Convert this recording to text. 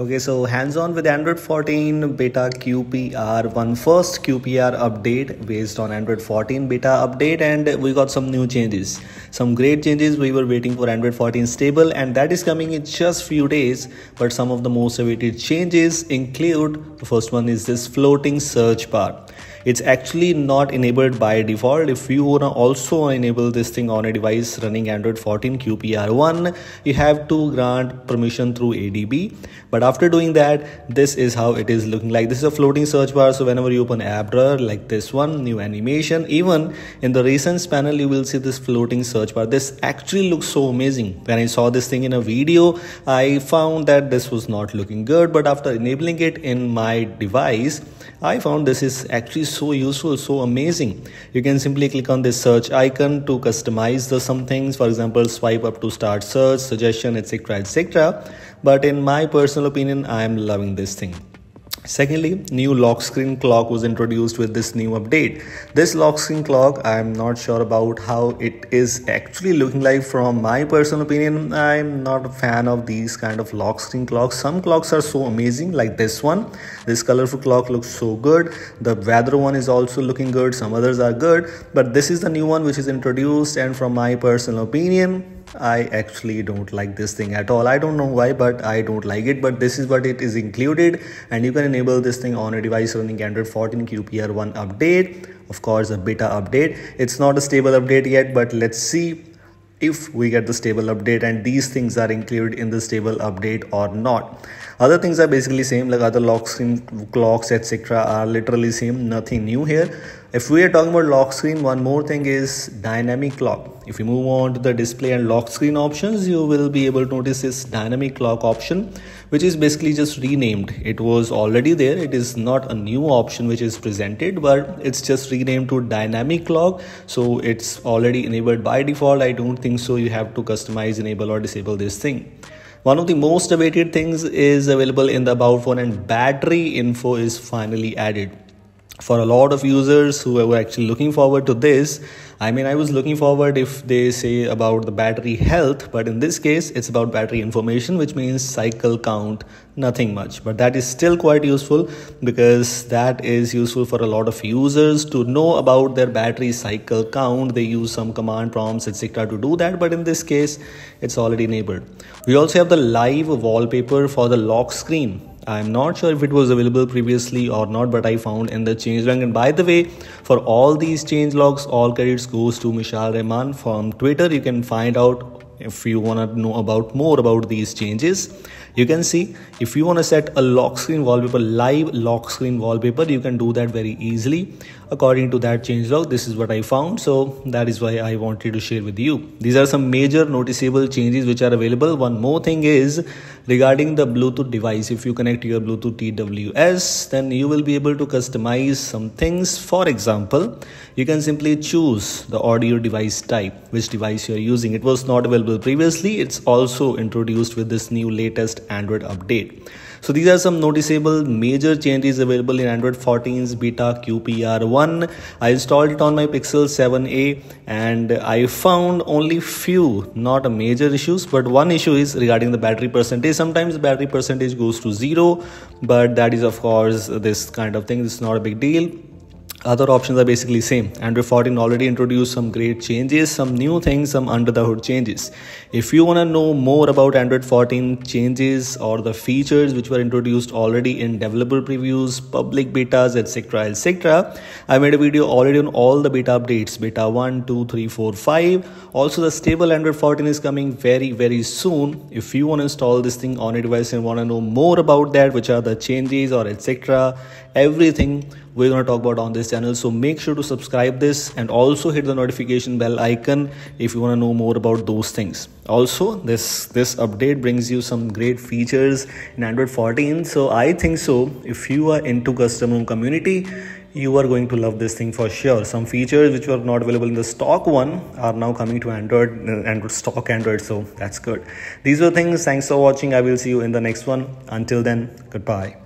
Okay, so hands-on with Android 14 beta QPR1, first QPR update based on Android 14 beta update, and we got some new changes, some great changes. We were waiting for Android 14 stable, and that is coming in just few days. But some of the most awaited changes include, the first one is this floating search bar. It's actually not enabled by default. If you wanna also enable this thing on a device running Android 14 QPR1, you have to grant permission through ADB. But after doing that, this is how it is looking like. This is a floating search bar. So whenever you open app drawer like this one, new animation, even in the recents panel, you will see this floating search bar. This actually looks so amazing. When I saw this thing in a video, I found that this was not looking good. But after enabling it in my device, I found this is actually so useful, so amazing. You can simply click on this search icon to customize the some things. For example, swipe up to start search, suggestion, etc., etc. But in my personal opinion, I am loving this thing. Secondly, new lock screen clock was introduced with this new update. This lock screen clock, I'm not sure about how it is actually looking like. From my personal opinion, I'm not a fan of these kind of lock screen clocks. Some clocks are so amazing, like this one. This colorful clock looks so good. The weather one is also looking good. Some others are good, but this is the new one which is introduced, and from my personal opinion, I actually don't like this thing at all. I don't know why, but I don't like it. But this is what it is included, and you can enable this thing on a device running Android 14 QPR1 update. Of course, a beta update. It's not a stable update yet, but let's see if we get the stable update and these things are included in the stable update or not. Other things are basically same, like other lock screen clocks, etc. are literally same, nothing new here. If we are talking about lock screen, one more thing is dynamic clock. If you move on to the display and lock screen options, you will be able to notice this dynamic clock option, which is basically just renamed. It was already there. It is not a new option which is presented, but it's just renamed to dynamic clock. So it's already enabled by default. I don't think so you have to customize, enable or disable this thing. One of the most awaited things is available in the about phone, and battery info is finally added. For a lot of users who were actually looking forward to this, I mean, I was looking forward if they say about the battery health, but in this case, it's about battery information, which means cycle count, nothing much. But that is still quite useful, because that is useful for a lot of users to know about their battery cycle count. They use some command prompts, etc. to do that. But in this case, it's already enabled. We also have the live wallpaper for the lock screen. I'm not sure if it was available previously or not, but I found in the changelog. And by the way, for all these changelogs, all credits goes to Mishaal Rehman from Twitter. You can find out if you want to know about more about these changes. You can see if you want to set a lock screen wallpaper, live lock screen wallpaper, you can do that very easily. According to that changelog, this is what I found. So that is why I wanted to share with you. These are some major noticeable changes which are available. One more thing is regarding the Bluetooth device. If you connect your Bluetooth TWS, then you will be able to customize some things. For example, you can simply choose the audio device type, which device you're using. It was not available previously. It's also introduced with this new latest Android update. So these are some noticeable major changes available in Android 14's beta QPR1. I installed it on my Pixel 7a and I found only few, not major issues, but one issue is regarding the battery percentage. Sometimes the battery percentage goes to zero, but that is of course this kind of thing. It's not a big deal. Other options are basically same. Android 14 already introduced some great changes, some new things, some under the hood changes. If you want to know more about Android 14 changes or the features which were introduced already in developer previews, public betas, etc., etc., I made a video already on all the beta updates, beta 1, 2, 3, 4, 5. Also, the stable Android 14 is coming very, very soon. If you want to install this thing on a device and want to know more about that, which are the changes or etc., everything we're going to talk about on this channel. So make sure to subscribe this and also hit the notification bell icon if you want to know more about those things. Also, this update brings you some great features in Android 14. So I think so, if you are into custom home community, you are going to love this thing for sure. Some features which were not available in the stock one are now coming to Android stock, so that's good. These were things. Thanks for watching. I will see you in the next one. Until then, goodbye.